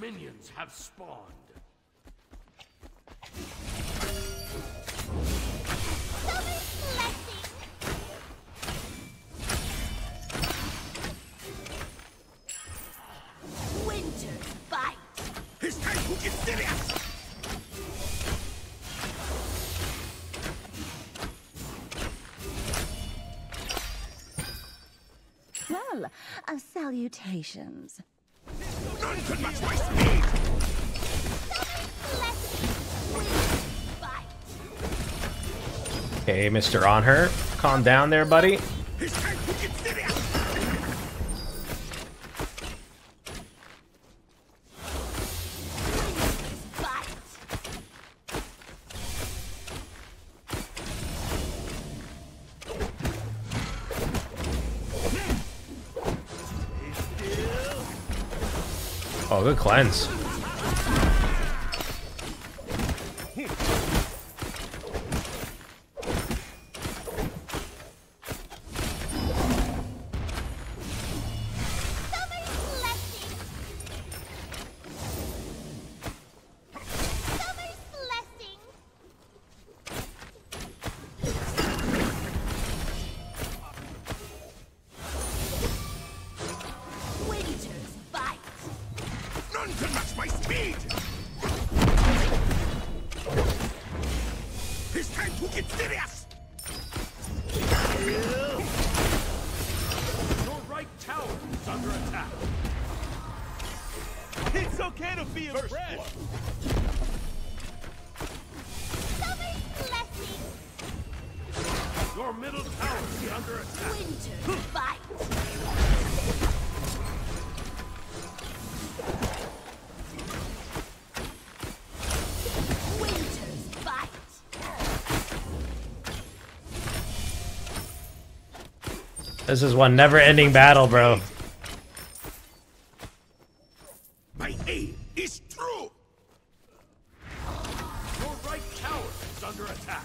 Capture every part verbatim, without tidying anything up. minions have spawned. Winter fight. It's time to get serious. Well, uh, salutations. None could match my speed! Hey, Mister Anhur, calm down there, buddy. Oh, good cleanse. This is one never-ending battle, bro. My aim is true. Your right tower is under attack.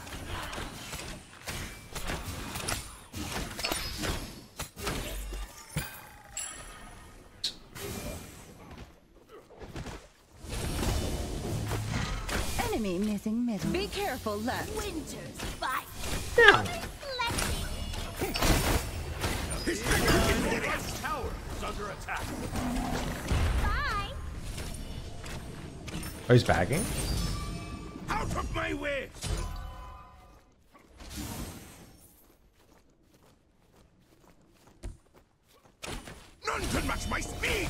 Enemy missing middle. Be careful, left. Winter's fight. Down. Attack. Bye. Oh, he's bagging. Out of my way. None can match my speed.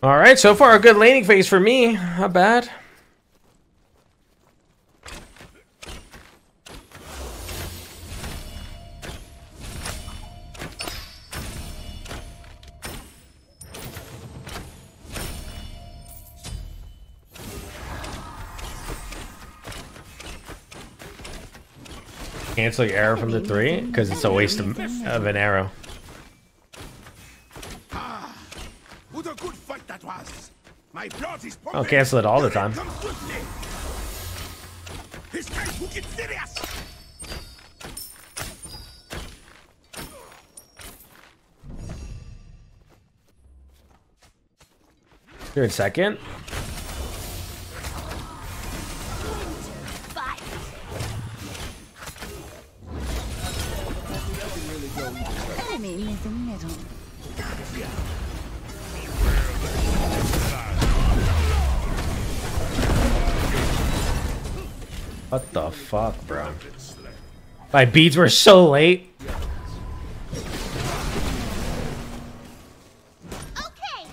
All right, so far a good laning phase for me. Not bad. Cancel your arrow from the three because it's a waste of, of an arrow. I'll cancel it all the time. You're in second. What the fuck, bro? My beads were so late. Okay.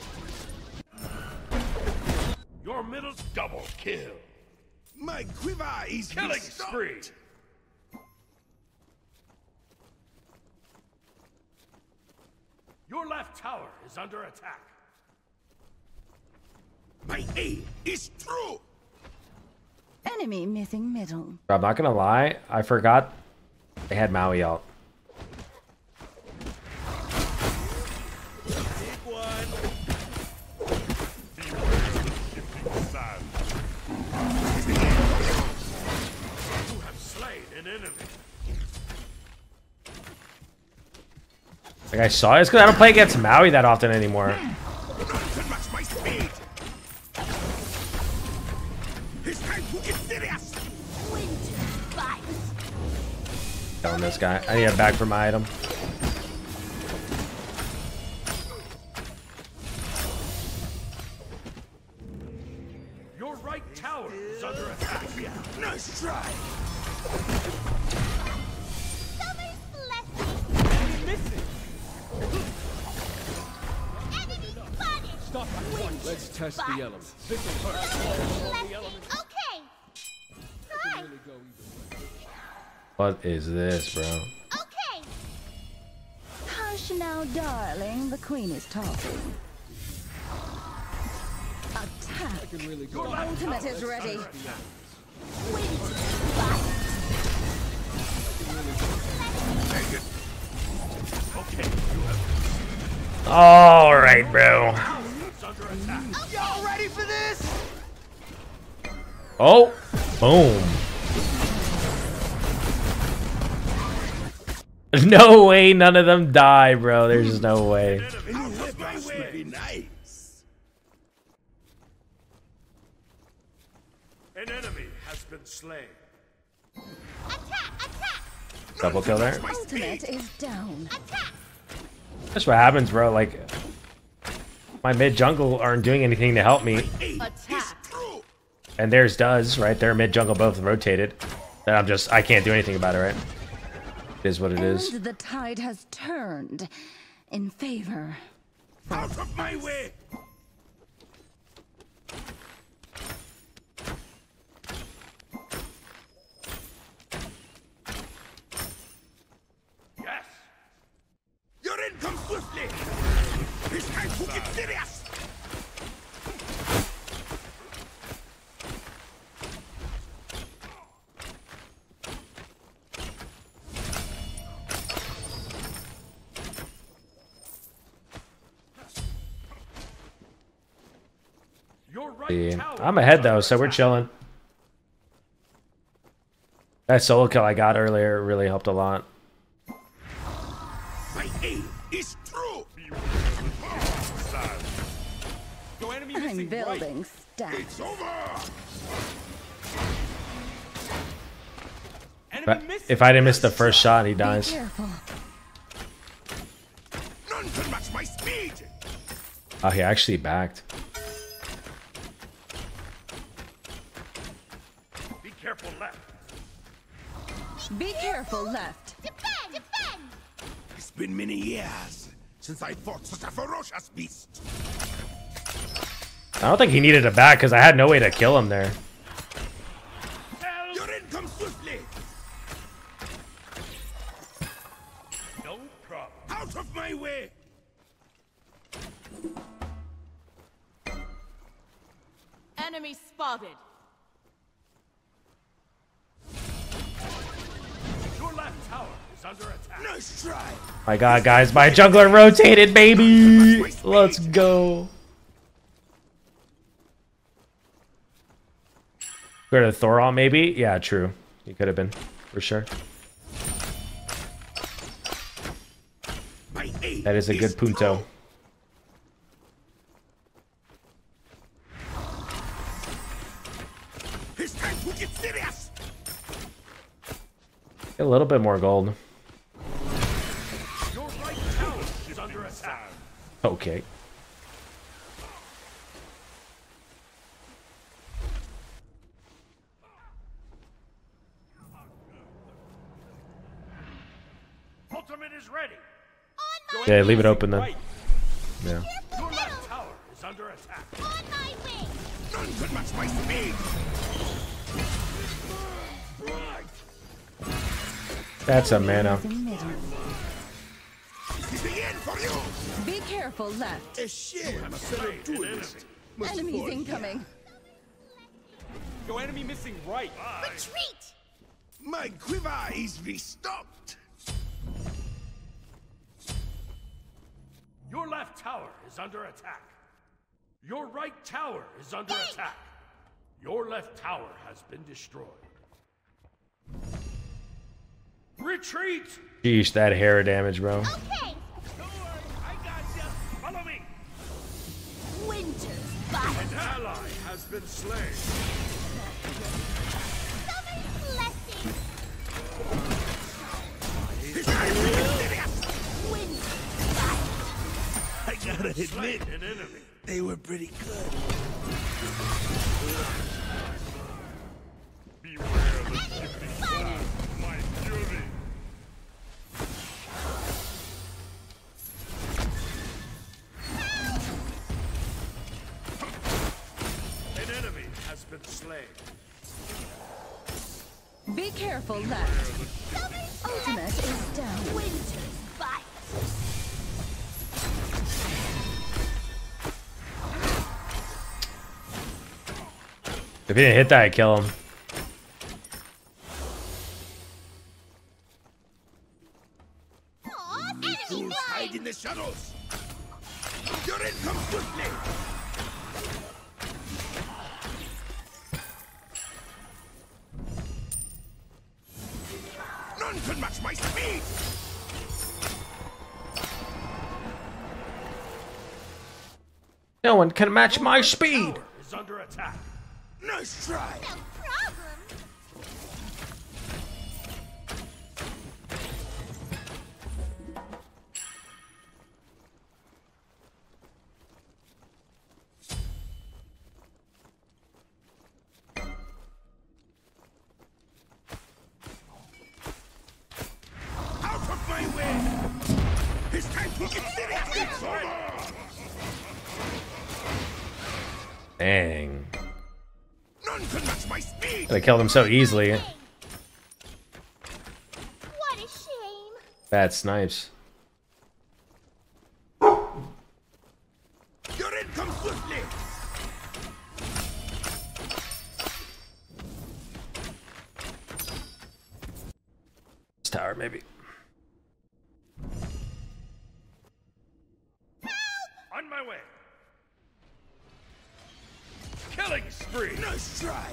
Your middle double kill. My quiver is killing spree. Your left tower is under attack. My aim is true. Enemy missing middle. I'm not gonna lie, I forgot they had Maui out. Like I saw it. It's because I don't play against Maui that often anymore. Telling this guy, I need a bag for my item. Your right tower is under attack. Nice try. Let's test but the elements. This is hurt. Oh, the elements. Okay. Hi. What is this, bro? Okay. Hush now, darling. The queen is talking. Attack. I can really go. Your ultimate is ready. Okay. All right, bro. Y'all ready for this? Oh, boom. No way none of them die, bro. There's just no way. An enemy has been slain. Attack, attack. Double kill there. Ultimate is down. Attack. That's what happens, bro. Like, my mid jungle aren't doing anything to help me. Attack. And theirs does, right? Their mid jungle both rotated. And I'm just, I can't do anything about it, right? It is what it is. And the tide has turned in favor. Out of my way. Yes. Your in comes swiftly. This time to get serious. Yeah. I'm ahead though, so we're chilling. That solo kill I got earlier really helped a lot. My aim is true. I'm building stacks. It's over. If I didn't miss the first shot, he dies. None can match my speed. Oh, he actually backed. Be careful left. Be careful left. Defend, defend. It's been many years since I fought such a ferocious beast. I don't think he needed a back because I had no way to kill him there. Your end comes swiftly. No problem. Out of my way. Enemy spotted. Your left tower is under attack. Nice try. My God, guys, my jungler rotated, baby. Let's go. Go to Thoral, maybe? Yeah, true. He could have been, for sure. That is a good punto. Get a little bit more gold. Okay. Is ready. Yeah, leave it open then. Yeah. Your left tower is under attack. On my way. None could match my speed. That's a mana. This is the end for you. Be careful left. A shame. Enemies incoming. Your enemy missing right. Retreat. My quiver is restocked. Your left left tower is under attack. Your right tower is under Dang. attack. Your left tower has been destroyed. Retreat! Jeez, that hair damage, bro. Okay. Don't worry, I got you. Follow me. Winter's bite. An ally has been slain. So many blessings. Winter's bite. I gotta admit, an enemy. They were pretty good. Beware of the shifting cloud, my fury. An enemy has been slain. Be careful, left. Ultimate is down. Winter's bite. If he didn't hit that, I'd kill him. Aww, enemy fools hide in the shadows. Your end comes quickly. None can match my speed. No one can match my speed. Tower is under attack. Nice try. No problem. Out of my way. It's time to get serious. Dang. They killed him so easily. What a shame. Bad snipes. Your end comes swiftly. This tower, maybe. Help! On my way. Killing spree. Nice try.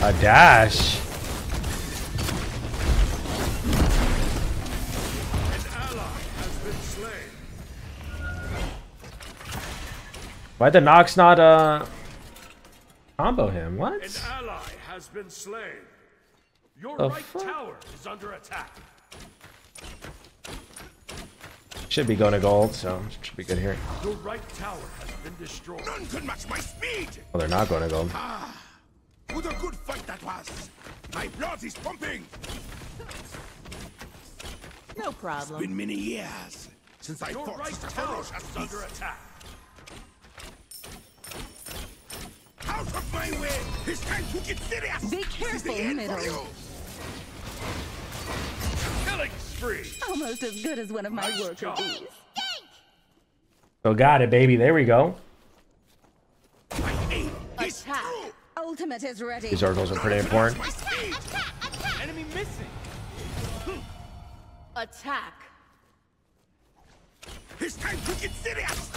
A dash. An ally has been slain. Why did Nox not uh combo him? What? An ally has been slain. Your the right fuck? tower is under attack. Should be going to gold, so should be good here. The right tower has been destroyed. None can match my speed. Well, they're not going to gold. Ah, what a good fight that was! My blood is pumping. No problem. It's been many years since I fought right such a ferocious under attack. Out of my way! It's time to get serious. Be careful, middle. Killing spree. Almost as good as one of my worker bees. Oh, got it, baby. There we go. Attack. Ultimate is ready. These oracles are pretty important. Attack, attack, attack. Enemy missing. Attack. It's time to get serious.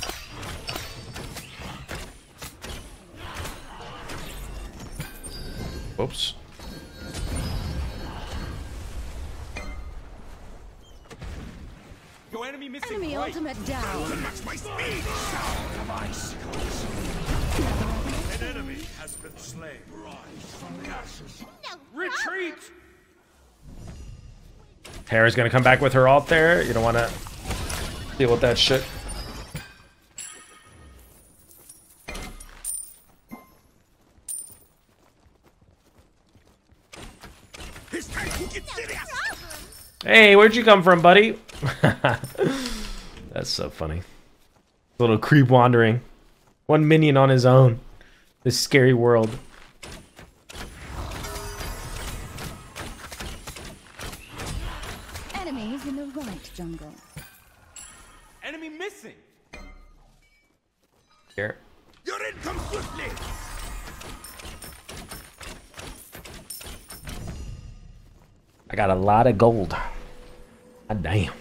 Oops. Your enemy missing. Enemy right. ultimate down. My speed. An enemy has been slain. Rise from the ashes. No. Retreat. Tara's gonna come back with her ult there. You don't wanna deal with that shit. It's time to get serious. Hey, where'd you come from, buddy? That's so funny. Little creep wandering. One minion on his own. This scary world. Enemies in the right jungle. Enemy missing. Here. Your end comes swiftly. I got a lot of gold. God damn.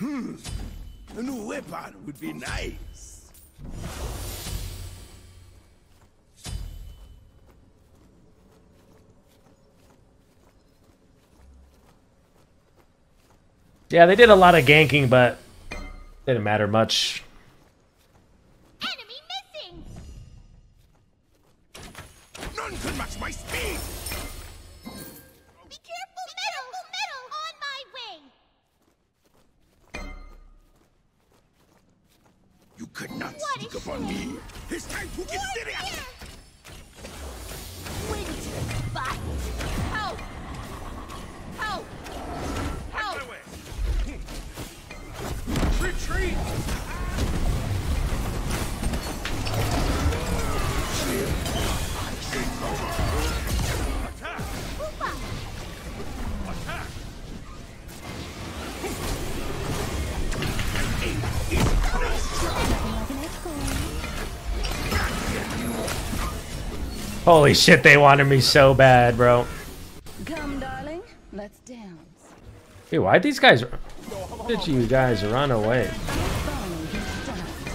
Hmm. A new weapon would be nice. Yeah, they did a lot of ganking, but didn't matter much. Enemy missing. None can match my speed. Be careful, metal, metal on my wing. You could not what sneak upon me. It's time to get serious. Wind, but how? How? Retreat! Attack! Attack! Holy shit, they wanted me so bad, bro. Come, darling, let's dance. Hey, why'd these guys... Did you guys run away?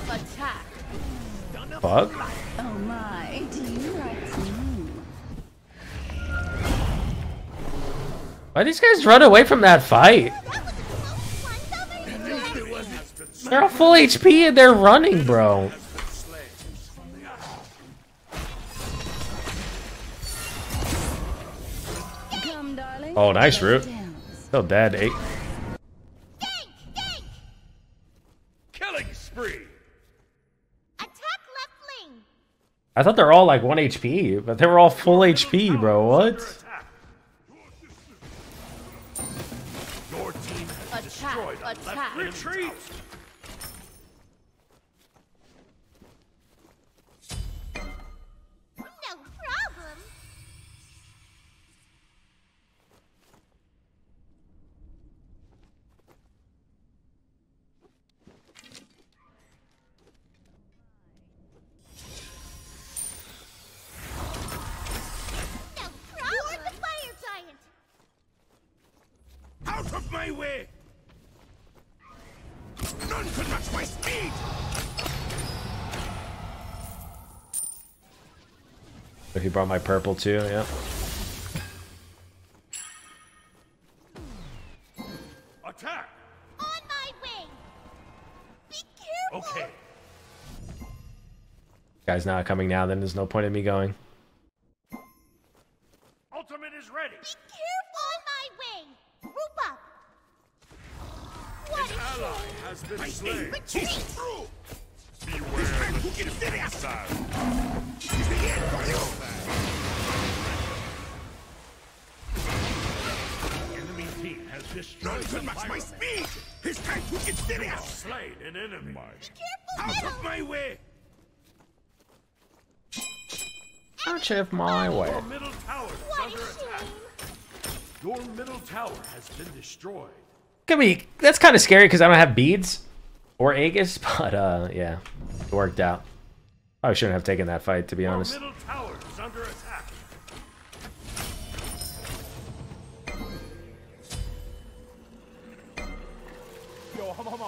Attack. Fuck. Oh my, do you like me? Why these guys run away from that fight? They're all full H P and they're running, bro. Oh, nice root. Still dead, eight. I thought they're all like one H P, but they were all full H P, bro. What? Your team has destroyed a left retreat. No problem. My way. None could match my speed. So he brought my purple too, yeah. Attack! On my wing. Be careful. Okay. Guy's not coming now, then there's no point in me going. Ultimate is ready. Be my slain. Retreat. Beware the get is the end for you. Enemy team has destroyed. None match my speed. His time to get serious. Slain an enemy. Out of my way. Out of my way. Your middle tower is under attack. Your middle tower has been destroyed. Could be, that's kind of scary because I don't have beads or Aegis, but uh, yeah, it worked out. I shouldn't have taken that fight, to be honest. Our middle tower is under attack.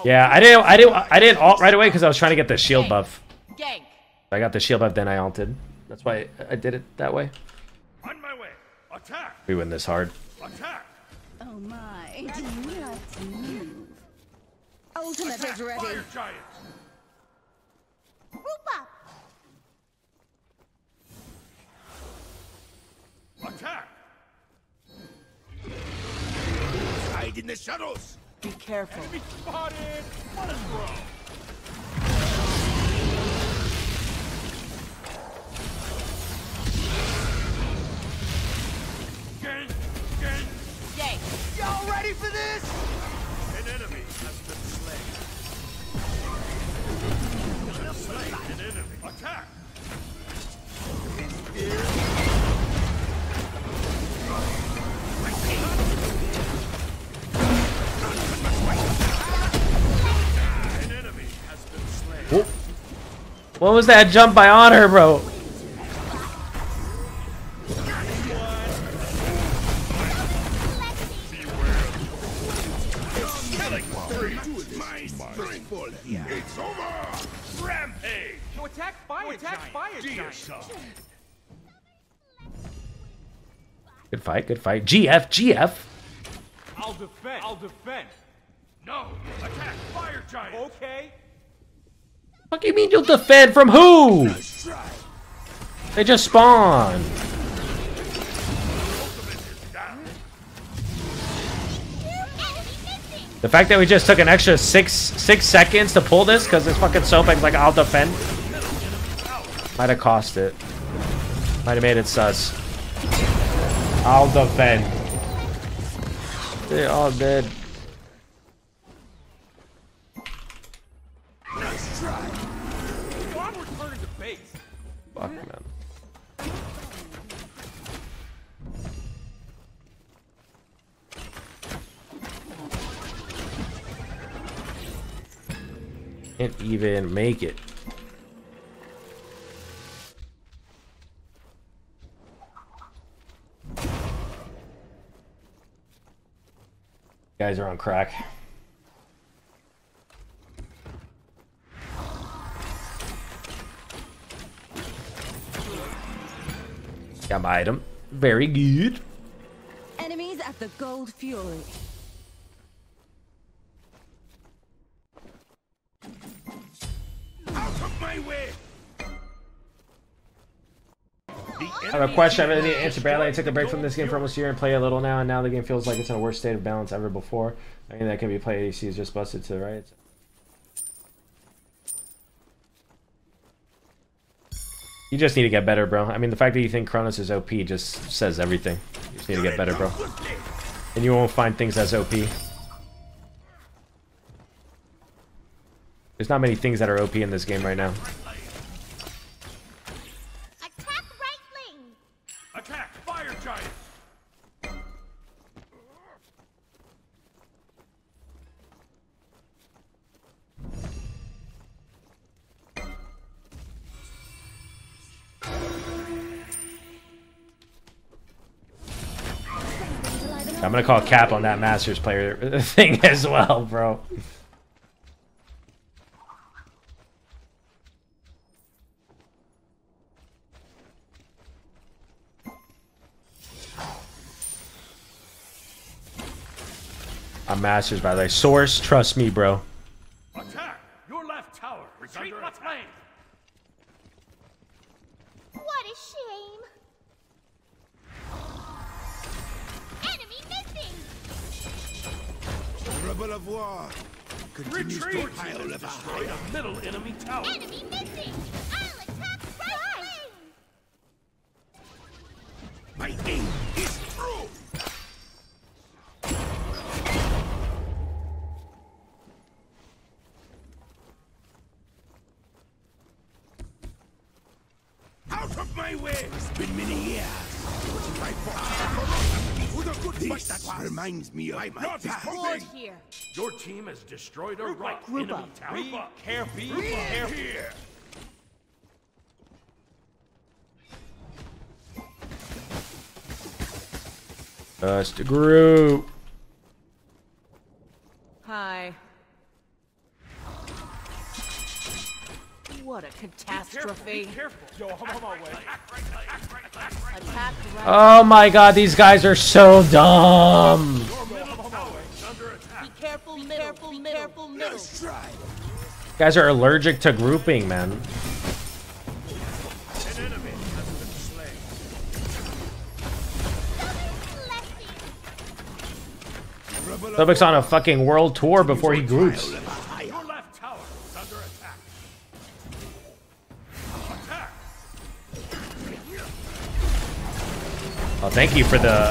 Yeah, I didn't, I didn't, I didn't ult right away because I was trying to get the shield buff. I got the shield buff, then I ulted. That's why I did it that way. On my way, attack. We win this hard. Attack. Oh my, do you like to move? Ultimate is ready. Fire giant. Oop up. Attack. Hide in the shadows. Be careful. Enemy spotted. What is wrong? Y'all ready for this? An enemy has been slain. Slain an enemy. Attack! An enemy has been slain. What was that jump by Anhur, bro? people here. It's over! Rampage! You attack fire you attack giant. Fire Dear giant. Son. Good fight, good fight. G F, G F! I'll defend, I'll defend. No, attack fire giant! Okay. What do you mean you'll defend from who? They just spawned. The fact that we just took an extra six six seconds to pull this because it's fucking soaping like I'll defend might have cost it. Might have made it sus. I'll defend. They're all dead. Nice try. Fuck man. Can't even make it. You guys are on crack. Got my item. Very good. Enemies at the Gold Fury. Out of my way. I have a question I really need to answer badly. I took a break from this game for almost a year and play a little now, and now the game feels like it's in a worse state of balance ever before. I mean, that can be played. A D C is just busted to the right. You just need to get better, bro. I mean, the fact that you think Kronos is O P just says everything. You just need to get better, bro. And you won't find things as O P. There's not many things that are O P in this game right now. Attack Raitling! Attack Fire Giant! I'm gonna call cap on that Masters player thing as well, bro. I'm Masters, by the way. Source, trust me, bro. Attack! Your left tower! Retreat what's lane! What a shame! Enemy missing! Rebel of war! Continues retreat! I'll destroy a middle enemy tower! Enemy missing! I'll attack right lane! My aim is through! Out of my way! It's been many years. This reminds me of my past. Your team has destroyed a right enemy tower. Be careful. Be careful. Just a group. Hi. What a catastrophe. Be careful, be careful. Yo, I'm on my way. Attack right. Oh my god, these guys are so dumb. Be careful, middle, be careful, middle. Guys are allergic to grouping, man. An enemy has been slain. Subic's on a fucking world tour before he groups. Oh, thank you for the...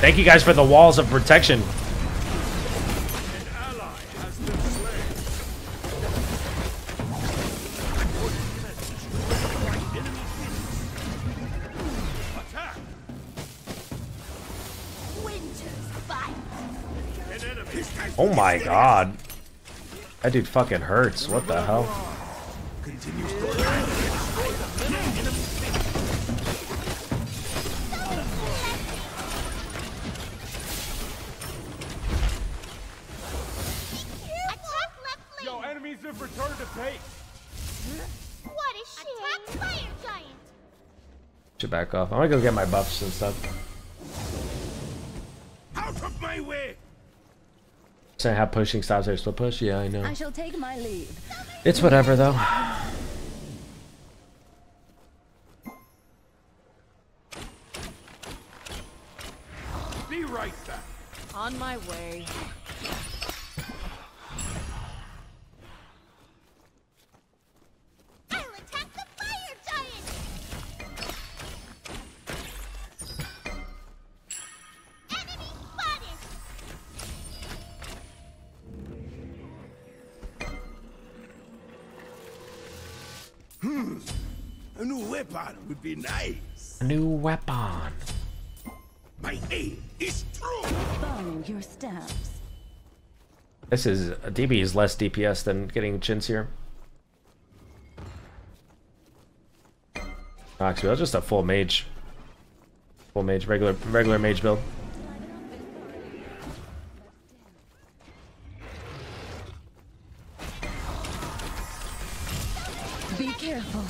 Thank you guys for the walls of protection. An ally has been slain. Attack! Winter's fight. Oh my god. That dude fucking hurts. What the hell? enemies have returned to base. What a shame. Attack fire giant. Should back off. I'm gonna go get my buffs and stuff. Out of my way. Saying how pushing stops there, still push. Yeah, I know. I shall take my leave. It's whatever though. Be right back. On my way. A new weapon would be nice. A new weapon. My aim is true. Follow your steps. This is a D B is less D P S than getting chins here. Oxfield, just a full mage. Full mage, regular regular mage build. Be careful.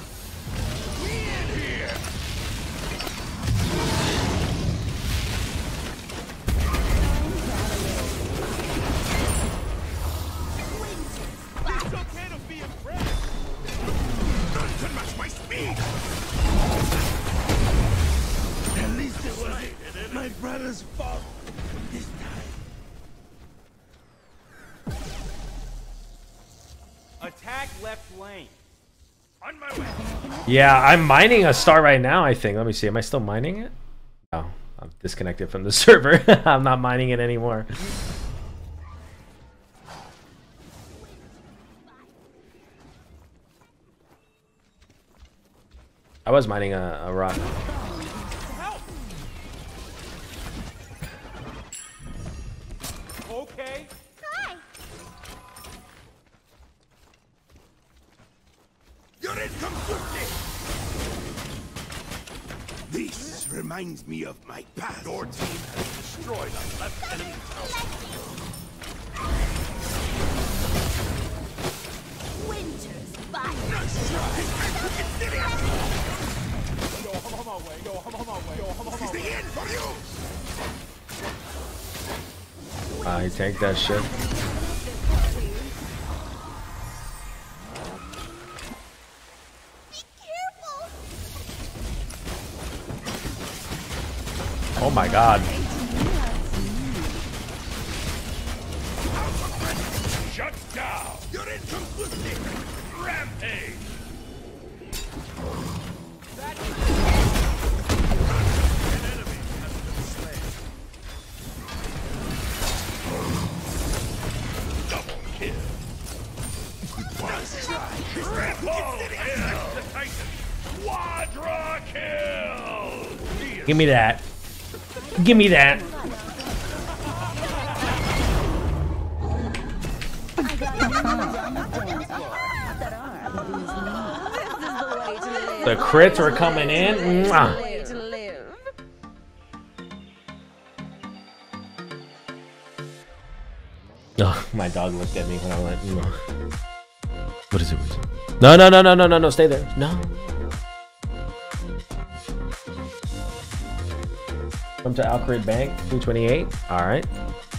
Attack left lane. On my way. Yeah, I'm mining a star right now, I think. Let me see. Am I still mining it? No, I'm disconnected from the server. I'm not mining it anymore. I was mining a, a rock. Okay. This reminds me of my past. Your team has destroyed our left enemy tower. Winter's fire. Nice try. Yo, I'm on my way. Yo, I'm on my way. Yo, I'm on my way. This is the end for you. I take that shit. Oh my god. Shut down. You're in completely rampage. That an enemy has been slain. Double kill. Nice try. The Titan. Quadra kill. Give me that. Give me that. The crits are coming in. Mwah. Oh, my dog looked at me when I went. Mwah. What is it? No, no, no, no, no, no, no. Stay there. No. Come to Alcrate Bank, two twenty-eight. All right.